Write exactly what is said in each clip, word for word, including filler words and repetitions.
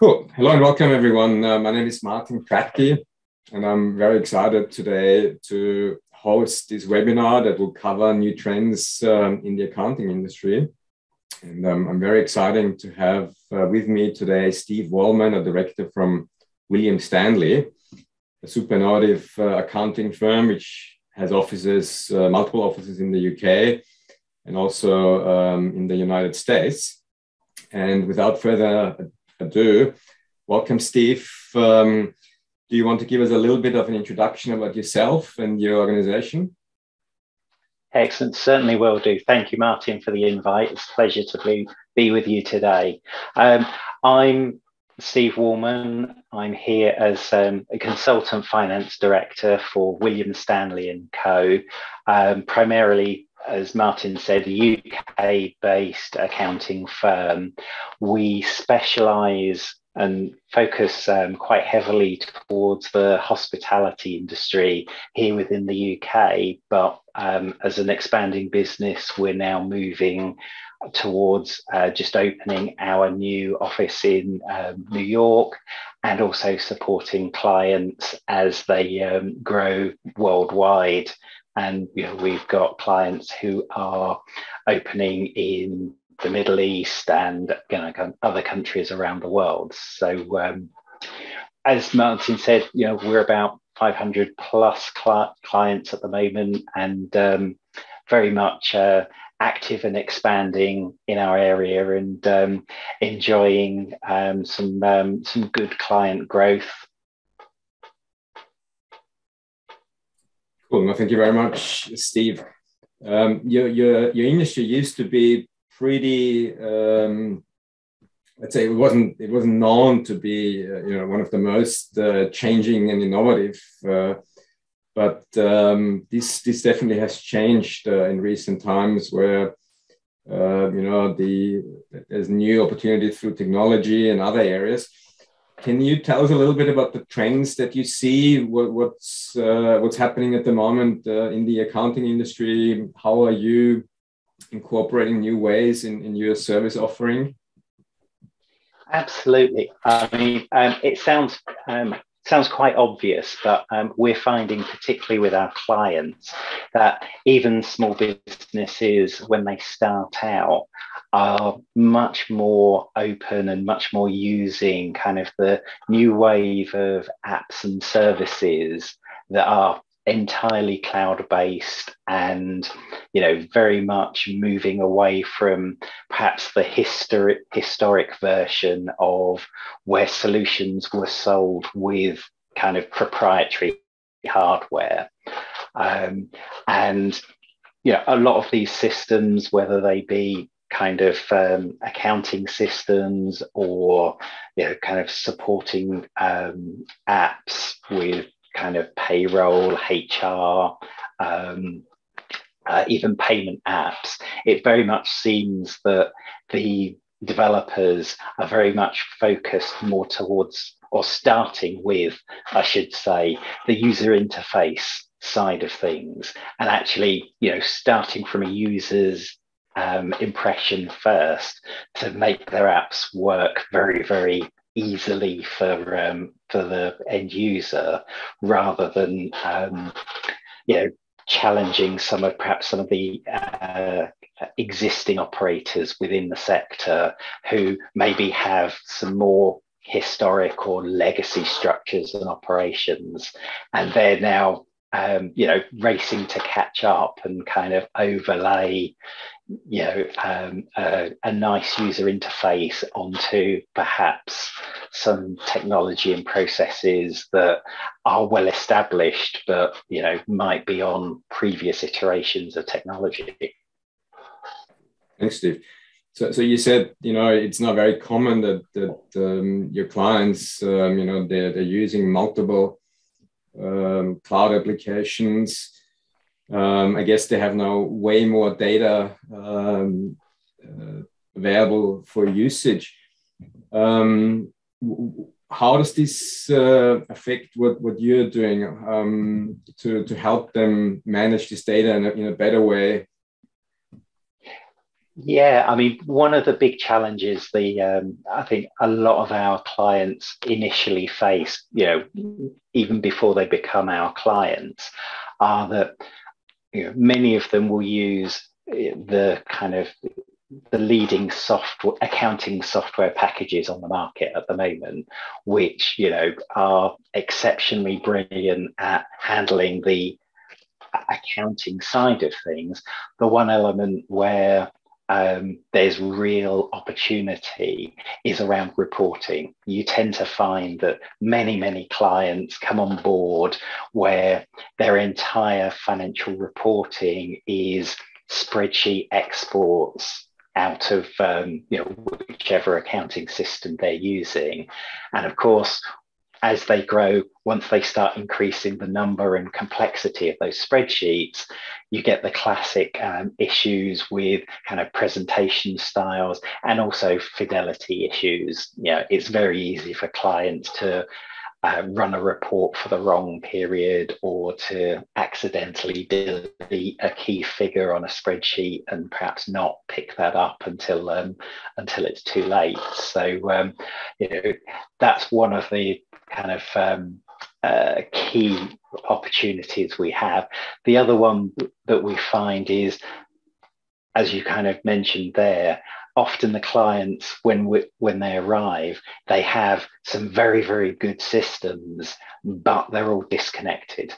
Cool. Hello and welcome, everyone. Uh, my name is Martin Kratky, and I'm very excited today to host this webinar that will cover new trends um, in the accounting industry. And um, I'm very excited to have uh, with me today Steve Wallman, a director from William Stanley, a super innovative uh, accounting firm which has offices, uh, multiple offices in the U K and also um, in the United States. And without further ado, welcome, Steve. Um, do you want to give us a little bit of an introduction about yourself and your organization? Excellent, certainly will do. Thank you, Martin, for the invite. It's a pleasure to be with you today. Um, I'm Steve Wallman. I'm here as um, a consultant finance director for William Stanley and Co, um, primarily, as Martin said, a U K-based accounting firm. We specialise and focus um, quite heavily towards the hospitality industry here within the U K, but um, as an expanding business, we're now moving towards uh, just opening our new office in um, New York, and also supporting clients as they um, grow worldwide. And you know, we've got clients who are opening in the Middle East and you know, other countries around the world. So um, as Martin said, you know, we're about five hundred plus cl- clients at the moment, and um, very much uh, active and expanding in our area, and um, enjoying um, some, um, some good client growth. Cool. Well, thank you very much, Steve. Um, your, your, your industry used to be pretty, um, let's say it wasn't, it wasn't known to be uh, you know, one of the most uh, changing and innovative, uh, but um, this, this definitely has changed uh, in recent times, where uh, you know, the, there's new opportunities through technology and other areas. Can you tell us a little bit about the trends that you see? What, what's uh, what's happening at the moment uh, in the accounting industry? How are you incorporating new ways in, in your service offering? Absolutely. I mean, um, it sounds um, sounds quite obvious, but um, we're finding, particularly with our clients, that even small businesses, when they start out, are much more open and much more using kind of the new wave of apps and services that are entirely cloud-based, and you know, very much moving away from perhaps the historic historic version of where solutions were sold with kind of proprietary hardware. Um, and yeah, you know, a lot of these systems, whether they be kind of um, accounting systems or you know, kind of supporting um, apps with kind of payroll, H R, um, uh, even payment apps, it very much seems that the developers are very much focused more towards, or starting with, I should say, the user interface side of things, and actually, you know, starting from a user's Um, impression first to make their apps work very, very easily for um, for the end user, rather than um, you know, challenging some of perhaps some of the uh, existing operators within the sector who maybe have some more historic or legacy structures and operations, and they're now um, you know, racing to catch up and kind of overlay, you know, um, a, a nice user interface onto perhaps some technology and processes that are well established, but, you know, might be on previous iterations of technology. Thanks, Steve. So, so you said, you know, it's not very common that, that um, your clients, um, you know, they're, they're using multiple um, cloud applications. Um, I guess they have now way more data um, uh, available for usage. Um, w- how does this uh, affect what, what you're doing um, to, to help them manage this data in a, in a better way? Yeah, I mean, one of the big challenges the um, I think a lot of our clients initially face, you know, even before they become our clients, are that you know, many of them will use the kind of the leading software accounting software packages on the market at the moment, which you know are exceptionally brilliant at handling the accounting side of things. The one element where Um, there's real opportunity is around reporting. You tend to find that many, many clients come on board where their entire financial reporting is spreadsheet exports out of um, you know, whichever accounting system they're using. And of course, as they grow, once they start increasing the number and complexity of those spreadsheets, you get the classic um, issues with kind of presentation styles and also fidelity issues. You know, it's very easy for clients to uh, run a report for the wrong period or to accidentally delete a key figure on a spreadsheet and perhaps not pick that up until um, until it's too late. So um, you know, that's one of the kind of um, uh, key opportunities we have. The other one that we find is, as you kind of mentioned there, often the clients, when we, when they arrive, they have some very, very good systems, but they're all disconnected.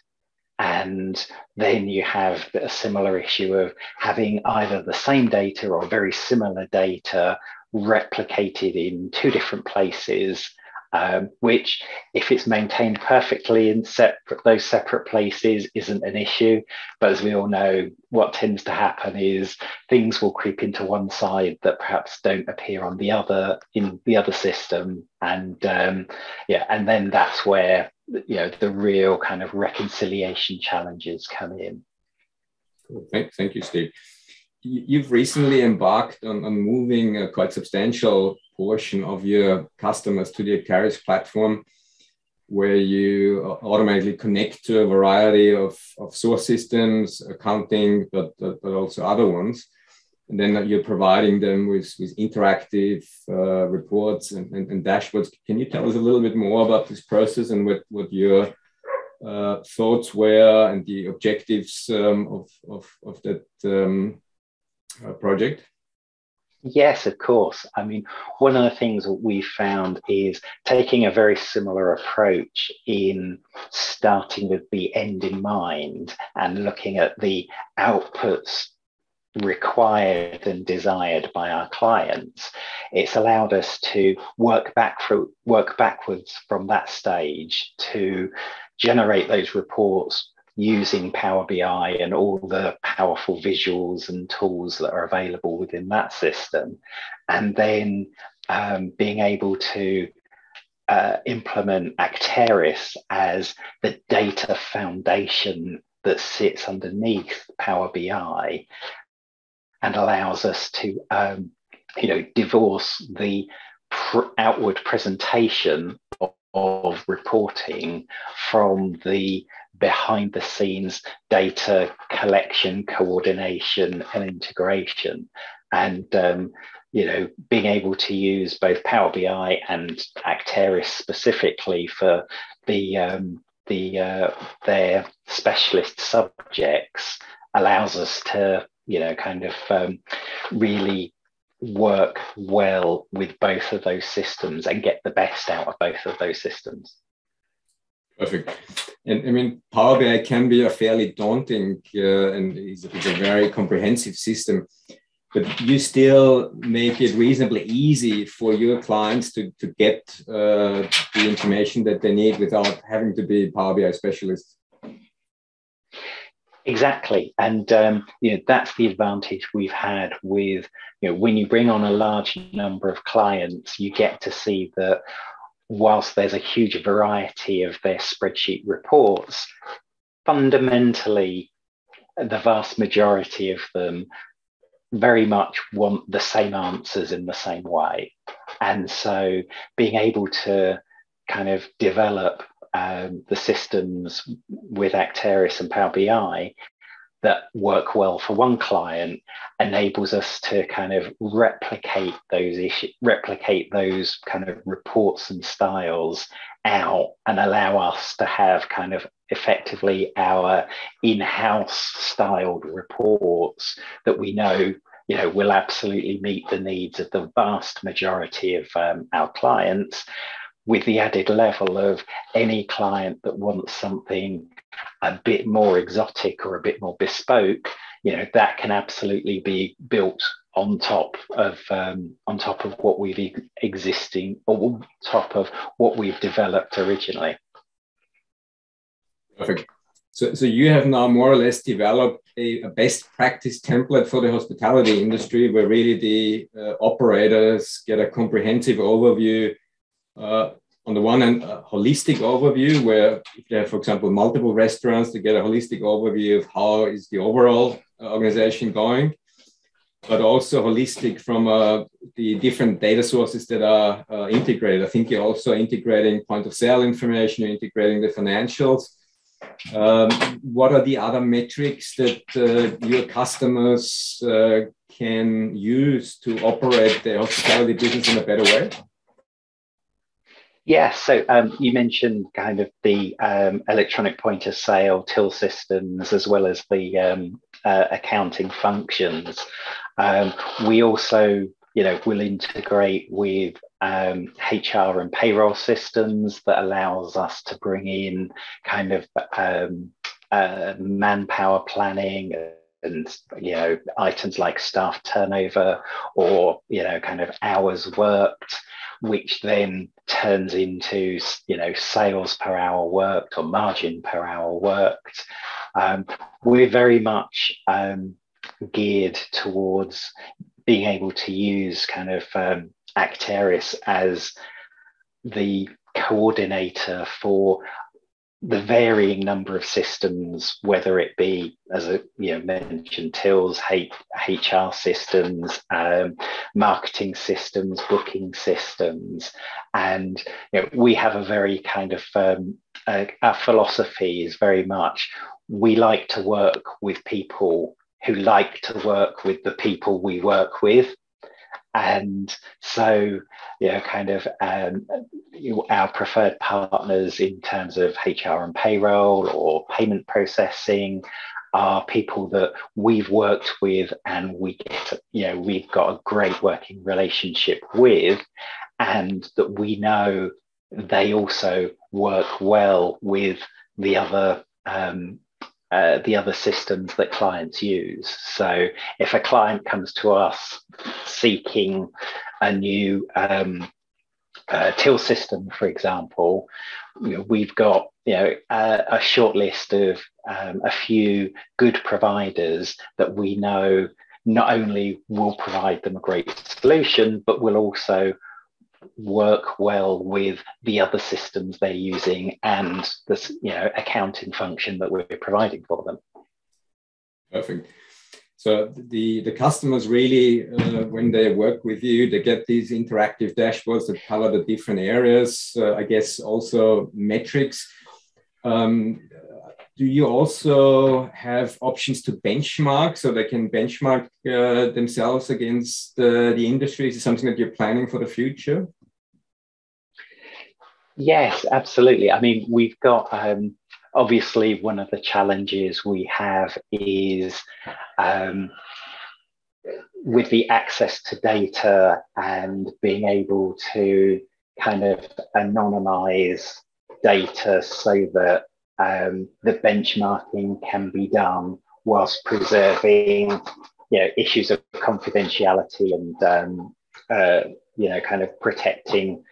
And then you have a similar issue of having either the same data or very similar data replicated in two different places, Um, which, if it's maintained perfectly in separate, those separate places, isn't an issue. But as we all know, what tends to happen is things will creep into one side that perhaps don't appear on the other in the other system, and um, yeah, and then that's where you know the real kind of reconciliation challenges come in. Cool. Thank, thank you, Steve. You've recently embarked on, on moving a quite substantial portion of your customers to the Acterys platform, where you automatically connect to a variety of, of source systems, accounting, but, but, but also other ones. And then you're providing them with, with interactive uh, reports and, and, and dashboards. Can you tell us a little bit more about this process and what, what your uh, thoughts were and the objectives um, of, of, of that um, Uh, project? Yes, of course. I mean, one of the things that we found is taking a very similar approach in starting with the end in mind and looking at the outputs required and desired by our clients. It's allowed us to work back through, work backwards from that stage to generate those reports using Power B I and all the powerful visuals and tools that are available within that system, and then um, being able to uh, implement Acterys as the data foundation that sits underneath Power B I and allows us to um, you know, divorce the pr outward presentation of of reporting from the behind the scenes data collection, coordination and integration. And, um, you know, being able to use both Power B I and Acterys specifically for the, um, the, uh, their specialist subjects allows us to, you know, kind of um, really work well with both of those systems and get the best out of both of those systems. Perfect. And I mean, Power B I can be a fairly daunting uh, and is a very comprehensive system, but you still make it reasonably easy for your clients to, to get uh, the information that they need without having to be Power B I specialists. Exactly. And um, you know, that's the advantage we've had with, you know, when you bring on a large number of clients, you get to see that whilst there's a huge variety of their spreadsheet reports, fundamentally, the vast majority of them very much want the same answers in the same way. And so being able to kind of develop Um, the systems with Acterys and Power B I that work well for one client enables us to kind of replicate those issues, replicate those kind of reports and styles out, and allow us to have kind of effectively our in-house styled reports that we know, you know, will absolutely meet the needs of the vast majority of um, our clients, with the added level of any client that wants something a bit more exotic or a bit more bespoke, you know, that can absolutely be built on top of um, on top of what we've existing or on top of what we've developed originally. Perfect. So, so you have now more or less developed a, a best practice template for the hospitality industry, where really the uh, operators get a comprehensive overview. Uh, on the one hand, a holistic overview, where if they have, for example, multiple restaurants, to get a holistic overview of how is the overall organization going, but also holistic from uh, the different data sources that are uh, integrated. I think you're also integrating point of sale information, you're integrating the financials. Um, what are the other metrics that uh, your customers uh, can use to operate their hospitality business in a better way? Yeah, so um, you mentioned kind of the um, electronic point of sale, till systems, as well as the um, uh, accounting functions. Um, we also, you know, will integrate with um, H R and payroll systems that allows us to bring in kind of um, uh, manpower planning, and, you know, items like staff turnover or, you know, kind of hours worked, which then turns into, you know, sales per hour worked or margin per hour worked. Um, we're very much um, geared towards being able to use kind of um, Acterys as the coordinator for the varying number of systems, whether it be, as I you know, mentioned, tills, H R systems, um, marketing systems, booking systems. And, you know, we have a very kind of, um, uh, our philosophy is very much, we like to work with people who like to work with the people we work with. And so, you know, kind of um, our preferred partners in terms of H R and payroll or payment processing are people that we've worked with and we get, you know, we've got a great working relationship with, and that we know they also work well with the other um Uh, the other systems that clients use. So if a client comes to us seeking a new um, uh, till system, for example, you know, we've got, you know, a, a short list of um, a few good providers that we know not only will provide them a great solution, but will also work well with the other systems they're using and this, you know, accounting function that we're providing for them. Perfect. So the the customers really, uh, when they work with you, they get these interactive dashboards that cover the different areas. Uh, I guess also metrics. Um, do you also have options to benchmark, so they can benchmark uh, themselves against uh, the industry? Is it something that you're planning for the future? Yes, absolutely. I mean, we've got, um, obviously, one of the challenges we have is um, with the access to data and being able to kind of anonymize data so that um, the benchmarking can be done whilst preserving, you know, issues of confidentiality and, um, uh, you know, kind of protecting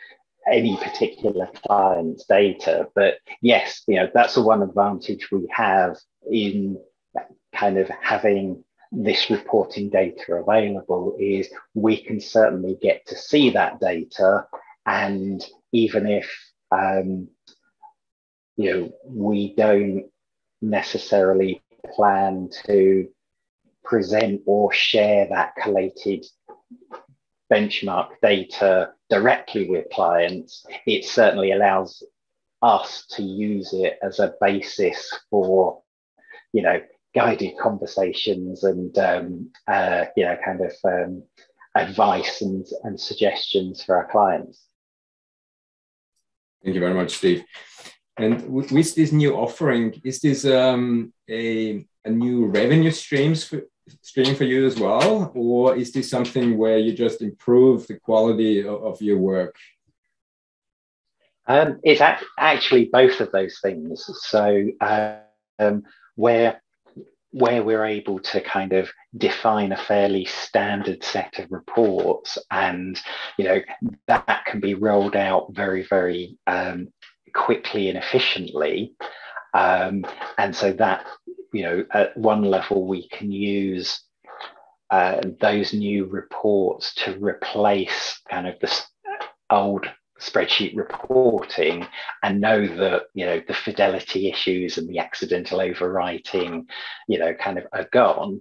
any particular client's data. But yes, you know, that's the one advantage we have in kind of having this reporting data available, is we can certainly get to see that data. And even if, um, you know, we don't necessarily plan to present or share that collated benchmark data directly with clients, it certainly allows us to use it as a basis for, you know, guided conversations and um, uh, you know, kind of um, advice and, and suggestions for our clients. Thank you very much, Steve. And with this new offering, is this um, a, a new revenue streams for, stream for you as well? Or is this something where you just improve the quality of, of your work? Um, it's act actually both of those things. So um, where, where we're able to kind of define a fairly standard set of reports, and you know, that can be rolled out very, very um, quickly and efficiently. Um, and so that, you know, at one level, we can use uh, those new reports to replace kind of the old spreadsheet reporting, and know that, you know, the fidelity issues and the accidental overwriting, you know, kind of are gone.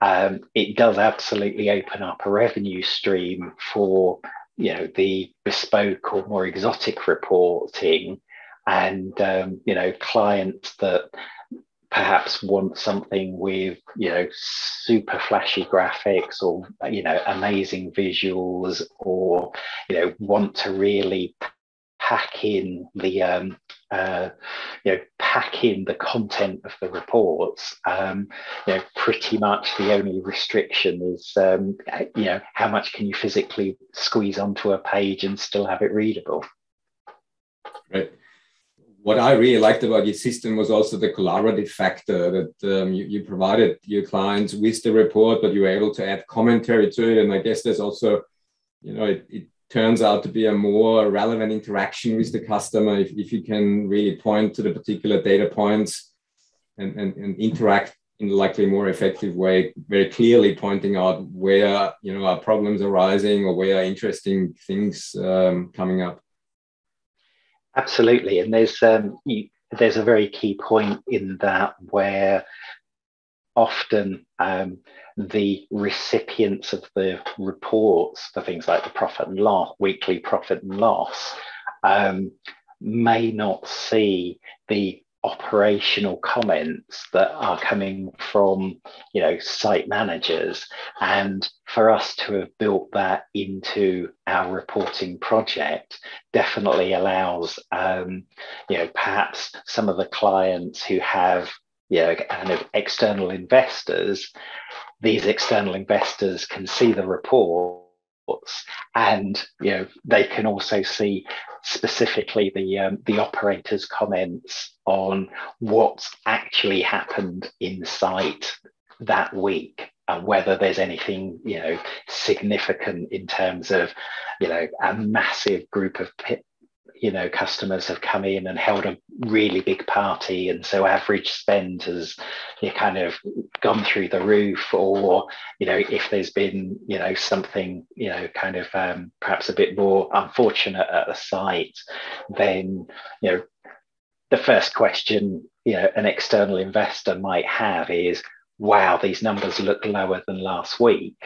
Um, it does absolutely open up a revenue stream for, you know, the bespoke or more exotic reporting, and um, you know, clients that perhaps want something with, you know, super flashy graphics, or, you know, amazing visuals, or, you know, want to really pack in the um, uh, you know, pack in the content of the reports. Um, you know, pretty much the only restriction is um, you know, how much can you physically squeeze onto a page and still have it readable. Right. What I really liked about your system was also the collaborative factor, that um, you, you provided your clients with the report, but you were able to add commentary to it. And I guess there's also, you know, it, it turns out to be a more relevant interaction with the customer if, if you can really point to the particular data points and, and, and interact in a likely more effective way, very clearly pointing out where, you know, our problems are arising, or where interesting things um, coming up. Absolutely, and there's um, you, there's a very key point in that, where often um, the recipients of the reports for things like the profit and loss, weekly profit and loss, um, may not see the operational comments that are coming from, you know, site managers. And for us to have built that into our reporting project definitely allows um, you know, perhaps some of the clients who have, you know, kind of external investors, these external investors can see the report, and, you know, they can also see specifically the um, the operator's comments on what's actually happened in site that week, and whether there's anything, you know, significant in terms of, you know, a massive group of, you know, customers have come in and held a really big party, and so average spend has, you know, kind of gone through the roof, or, you know, if there's been, you know, something, you know, kind of um, perhaps a bit more unfortunate at a site, then, you know, the first question, you know, an external investor might have is, wow, these numbers look lower than last week.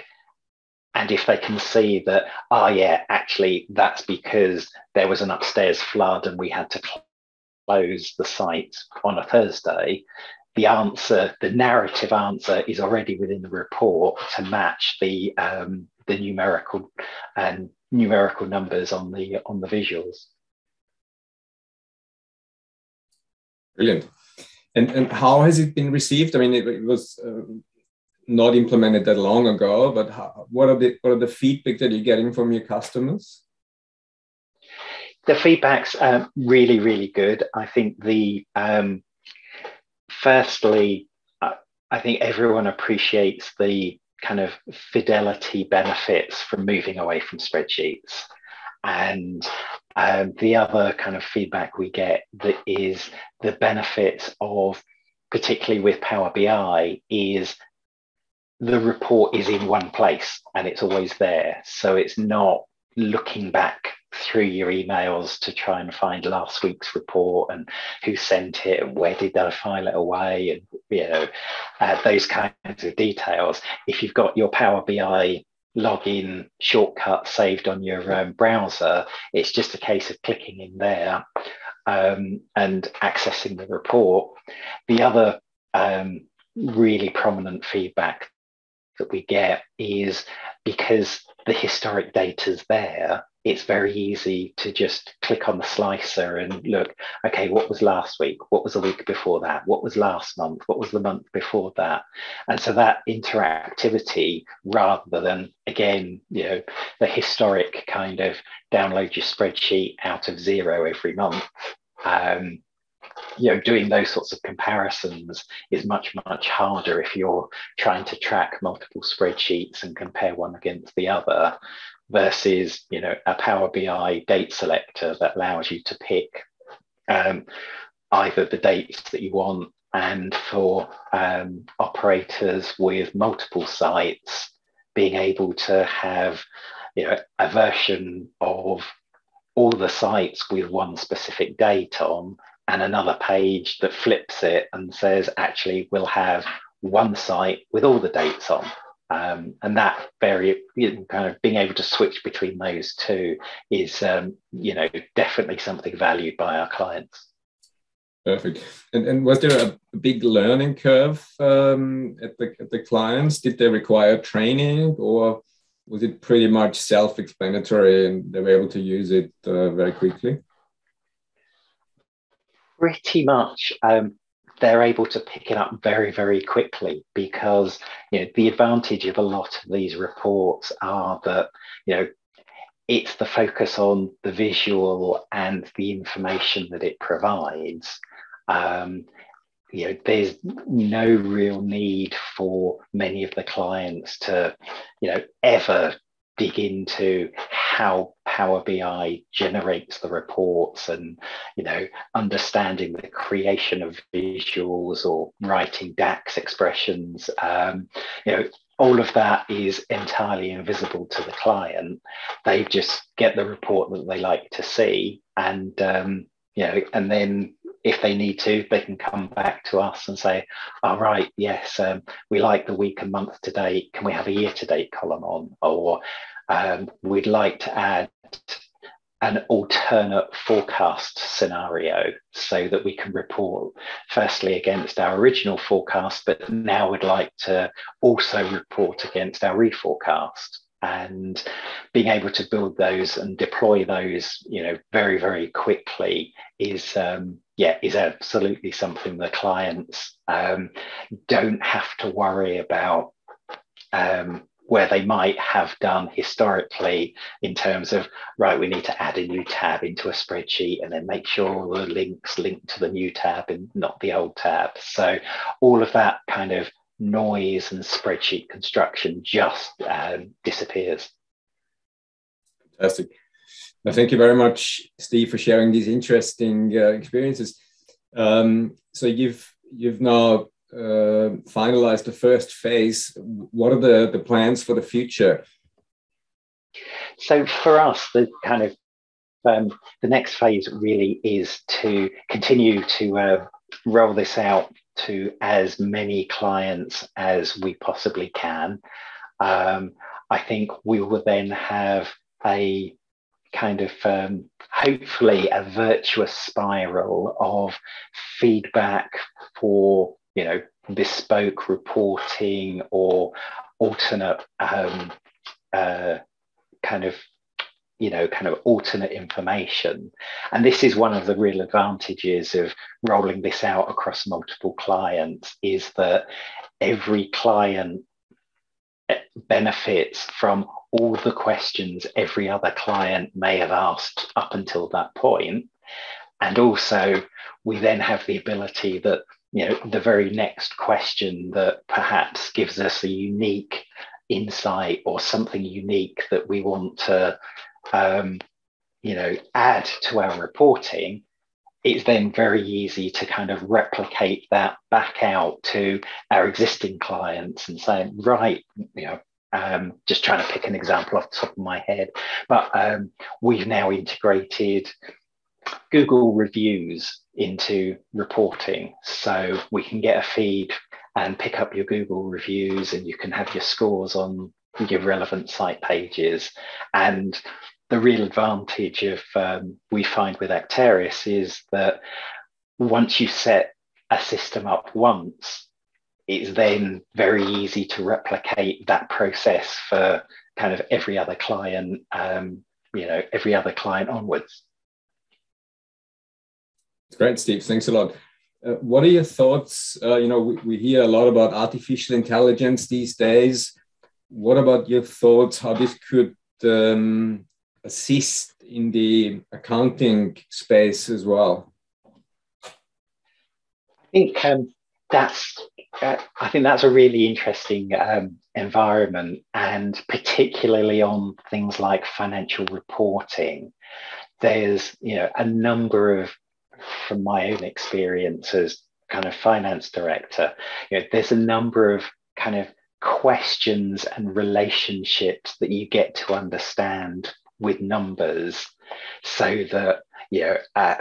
And if they can see that, oh yeah, actually that's because there was an upstairs flood and we had to close the site on a Thursday, the answer, the narrative answer, is already within the report to match the um, the numerical and numerical numbers on the on the visuals. Brilliant. And and how has it been received? I mean, it, it was. Um... not implemented that long ago, but how, what are the what are the feedback that you're getting from your customers? The feedback's um, really, really good. I think the um, firstly, I, I think everyone appreciates the kind of fidelity benefits from moving away from spreadsheets, and um, the other kind of feedback we get that is the benefits of, particularly with Power B I, is the report is in one place and it's always there. So it's not looking back through your emails to try and find last week's report and who sent it and where did I file it away, and, you know, uh, those kinds of details. If you've got your Power B I login shortcut saved on your um, browser, it's just a case of clicking in there um, and accessing the report. The other um, really prominent feedback that we get is because the historic data's there, it's very easy to just click on the slicer and look, okay, what was last week? What was the week before that? What was last month? What was the month before that? And so that interactivity, rather than, again, you know, the historic kind of download your spreadsheet out of Xero every month, um, you know, doing those sorts of comparisons is much, much harder if you're trying to track multiple spreadsheets and compare one against the other, versus, you know, a Power B I date selector that allows you to pick um, either the dates that you want, and for um, operators with multiple sites, being able to have, you know, a version of all the sites with one specific date on, and another page that flips it and says, actually, we'll have one site with all the dates on. Um, and that very kind of being able to switch between those two is, um, you know, definitely something valued by our clients. Perfect. And, and was there a big learning curve um, at the, at the clients? Did they require training, or was it pretty much self-explanatory and they were able to use it uh, very quickly? Pretty much, um, they're able to pick it up very, very quickly, because, you know, the advantage of a lot of these reports are that, you know, it's the focus on the visual and the information that it provides. Um, you know, there's no real need for many of the clients to, you know, ever dig into how Power B I generates the reports and, you know, understanding the creation of visuals or writing D A X expressions. Um, you know, all of that is entirely invisible to the client. They just get the report that they like to see, and, um, you know, and then if they need to, they can come back to us and say, all right, yes, um, we like the week and month to date. Can we have a year to date column on? Or um, we'd like to add an alternate forecast scenario so that we can report firstly against our original forecast, but now we'd like to also report against our reforecast. And being able to build those and deploy those, you know, very, very quickly is, um, yeah, is absolutely something the clients um, don't have to worry about, um, where they might have done historically in terms of, right, we need to add a new tab into a spreadsheet and then make sure all the links link to the new tab and not the old tab. So all of that kind of noise and spreadsheet construction just uh, disappears. Fantastic. Well, thank you very much, Steve, for sharing these interesting uh, experiences. Um, so you've, you've now Uh, finalize the first phase. What are the, the plans for the future? So for us, the kind of um, the next phase really is to continue to uh, roll this out to as many clients as we possibly can. Um, I think we will then have a kind of um, hopefully a virtuous spiral of feedback for, you know, bespoke reporting or alternate um, uh, kind of, you know, kind of alternate information. And this is one of the real advantages of rolling this out across multiple clients, is that every client benefits from all the questions every other client may have asked up until that point. And also we then have the ability that, you know, the very next question that perhaps gives us a unique insight or something unique that we want to, um, you know, add to our reporting, it's then very easy to kind of replicate that back out to our existing clients and saying, right, you know, um, just trying to pick an example off the top of my head, but um, we've now integrated Google reviews into reporting, so we can get a feed and pick up your Google reviews, and you can have your scores on your relevant site pages. And the real advantage of um, we find with Acterys is that once you set a system up once, it's then very easy to replicate that process for kind of every other client, um, you know, every other client onwards. Great, Steve. Thanks a lot. Uh, what are your thoughts? Uh, you know, we, we hear a lot about artificial intelligence these days. What about your thoughts how this could um, assist in the accounting space as well? I think um, that's uh, I think that's a really interesting um, environment, and particularly on things like financial reporting. There's you know a number of, from my own experience as kind of finance director, you know, there's a number of kind of questions and relationships that you get to understand with numbers, so that, you know, uh,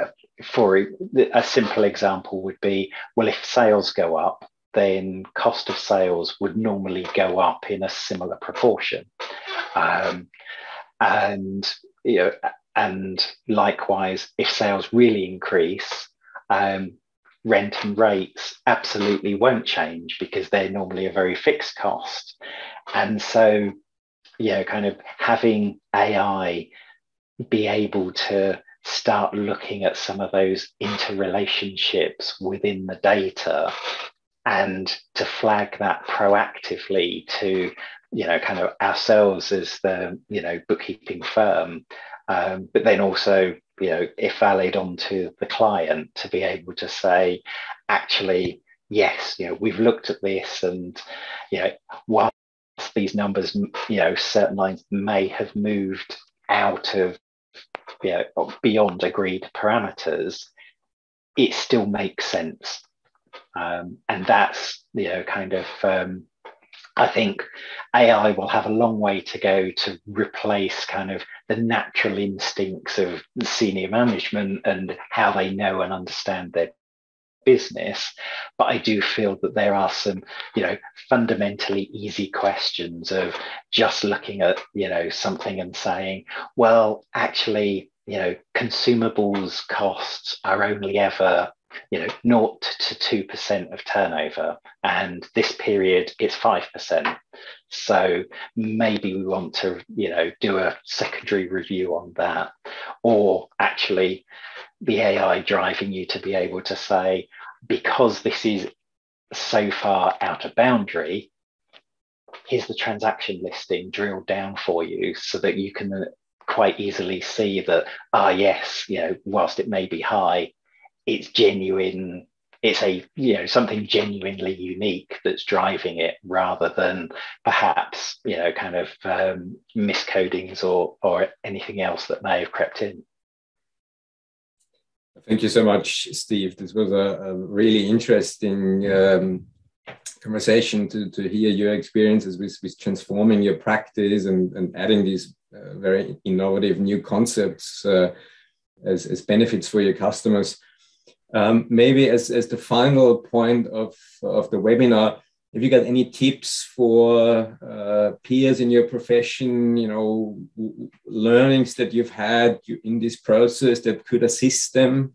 for a, a simple example would be, well, if sales go up, then cost of sales would normally go up in a similar proportion. Um, and, you know, and likewise, if sales really increase, um, rent and rates absolutely won't change because they're normally a very fixed cost. And so, you know, kind of having A I be able to start looking at some of those interrelationships within the data and to flag that proactively to, you know, kind of ourselves as the, you know, bookkeeping firm, um, but then also, you know, if valid onto the client to be able to say, actually, yes, you know, we've looked at this and, you know, whilst these numbers, you know, certain lines may have moved out of, you know, beyond agreed parameters, it still makes sense. Um, and that's, you know, kind of, um, I think A I will have a long way to go to replace kind of the natural instincts of senior management and how they know and understand their business. But I do feel that there are some, you know, fundamentally easy questions of just looking at, you know, something and saying, well, actually, you know, consumables costs are only ever, you know, naught to two percent of turnover, and this period it's five percent. So maybe we want to, you know, do a secondary review on that, or actually, the A I driving you to be able to say, because this is so far out of boundary, here's the transaction listing drilled down for you, so that you can quite easily see that. Ah, yes, you know, whilst it may be high, it's genuine, it's a, you know, something genuinely unique that's driving it, rather than perhaps, you know, kind of um, miscodings or, or anything else that may have crept in. Thank you so much, Steve. This was a, a really interesting um, conversation to, to hear your experiences with, with transforming your practice and, and adding these uh, very innovative new concepts uh, as, as benefits for your customers. Um, maybe as, as the final point of, of the webinar, have you got any tips for uh, peers in your profession, you know, learnings that you've had in this process that could assist them?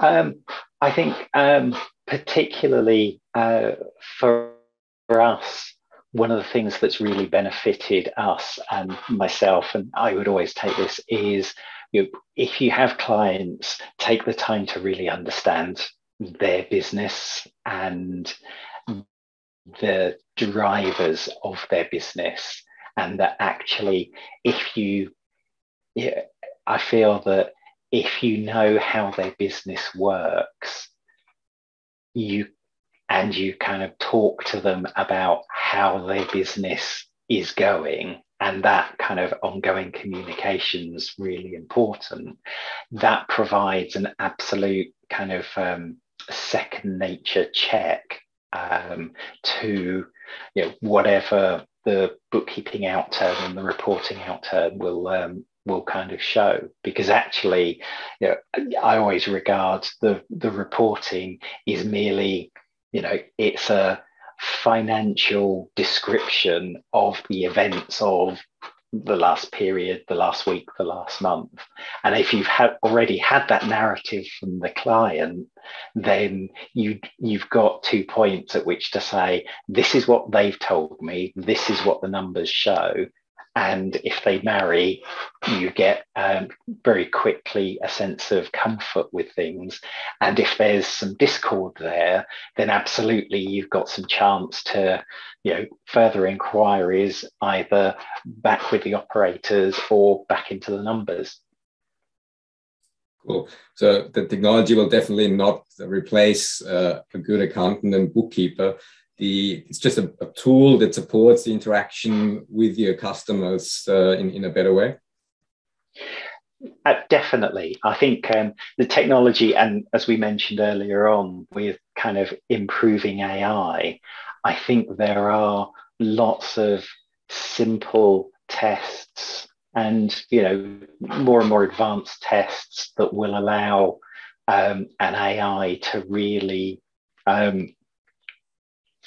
Um, I think um, particularly uh, for us, one of the things that's really benefited us and myself, and I would always take this, is, you know, if you have clients, take the time to really understand their business and the drivers of their business. And that actually, if you, yeah, I feel that if you know how their business works, you and you kind of talk to them about how their business is going, and that kind of ongoing communication is really important. That provides an absolute kind of um, second nature check um, to, you know, whatever the bookkeeping outturn and the reporting outturn will um, will kind of show. Because actually, you know, I always regard the the reporting is merely, you know, it's a financial description of the events of the last period, the last week, the last month. And if you've ha- already had that narrative from the client, then you, you've got two points at which to say, this is what they've told me, this is what the numbers show. And if they marry, you get um, very quickly a sense of comfort with things. And if there's some discord there, then absolutely you've got some chance to, you know, further inquiries, either back with the operators or back into the numbers. Cool. So the technology will definitely not replace uh, a good accountant and bookkeeper. The, it's just a, a tool that supports the interaction with your customers uh, in, in a better way? Uh, definitely. I think um, the technology, and as we mentioned earlier on, with kind of improving A I, I think there are lots of simple tests and, you know, more and more advanced tests that will allow um, an A I to really um,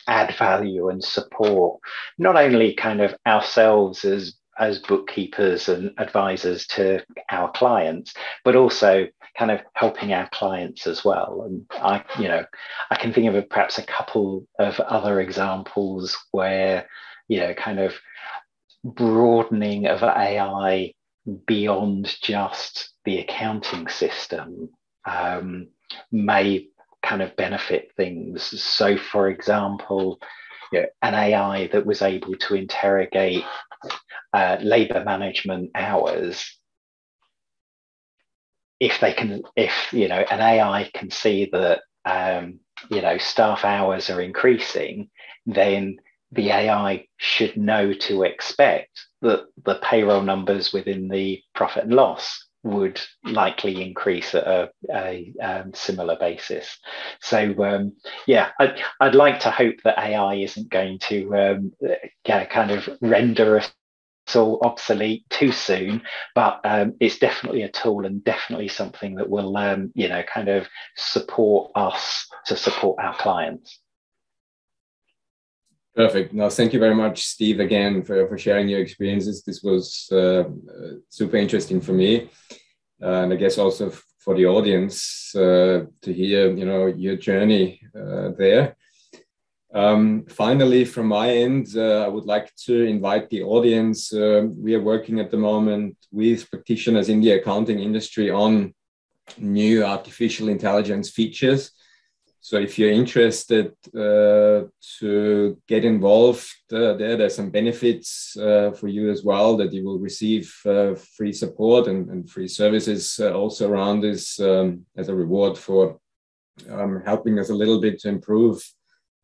add value and support, not only kind of ourselves as as bookkeepers and advisors to our clients, but also kind of helping our clients as well. And I, you know, I can think of a, perhaps a couple of other examples where, you know, kind of broadening of A I beyond just the accounting system um, may kind of benefit things. So, for example, you know, an A I that was able to interrogate uh, labour management hours. If they can, if you know, an A I can see that um, you know, staff hours are increasing, then the A I should know to expect that the payroll numbers within the profit and loss would likely increase at a, a um, similar basis. So um, yeah, I'd, I'd like to hope that A I isn't going to um, yeah, kind of render us all obsolete too soon, but um, it's definitely a tool and definitely something that will, um, you know, kind of support us to support our clients. Perfect. No, thank you very much, Steve, again, for, for sharing your experiences. This was uh, super interesting for me. Uh, and I guess also f- for the audience uh, to hear, you know, your journey uh, there. Um, finally, from my end, uh, I would like to invite the audience. Uh, we are working at the moment with practitioners in the accounting industry on new artificial intelligence features. So if you're interested uh, to get involved uh, there, there's some benefits uh, for you as well, that you will receive uh, free support and, and free services uh, also around this um, as a reward for um, helping us a little bit to improve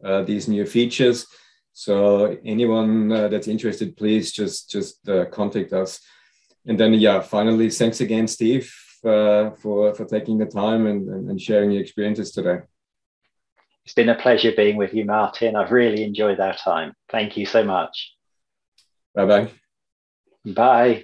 uh, these new features. So anyone uh, that's interested, please just, just uh, contact us. And then, yeah, finally, thanks again, Steve, uh, for, for taking the time and, and sharing your experiences today. It's been a pleasure being with you, Martin. I've really enjoyed our time. Thank you so much. Bye-bye. Bye.